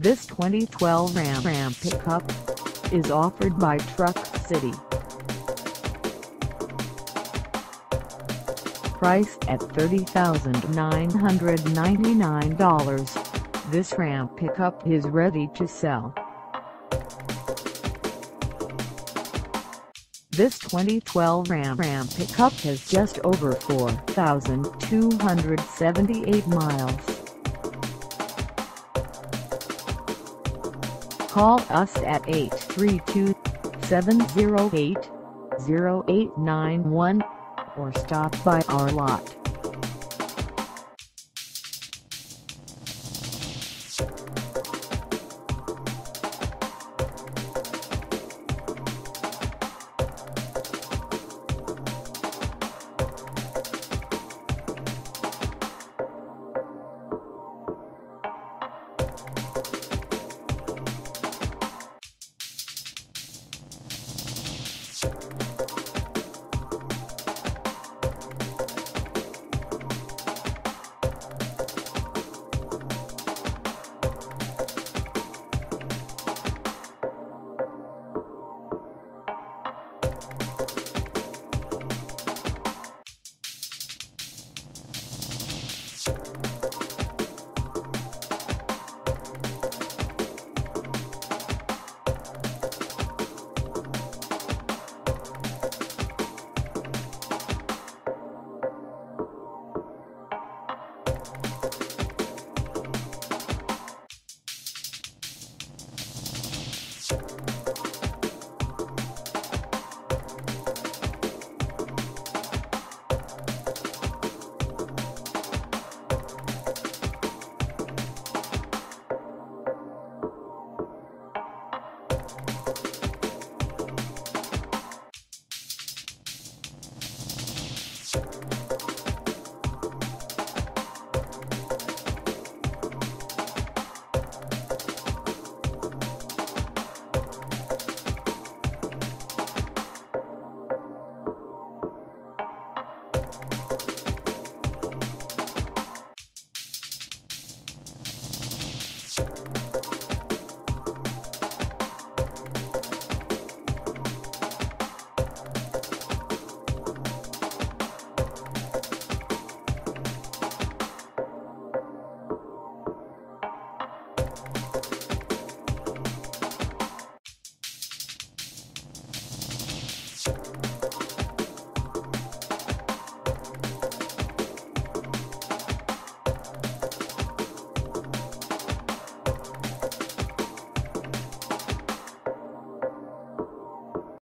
This 2012 Ram pickup is offered by Truck City. Priced at $30,999, this Ram pickup is ready to sell. This 2012 Ram pickup has just over 4,278 miles. Call us at 832-708-0891 or stop by our lot.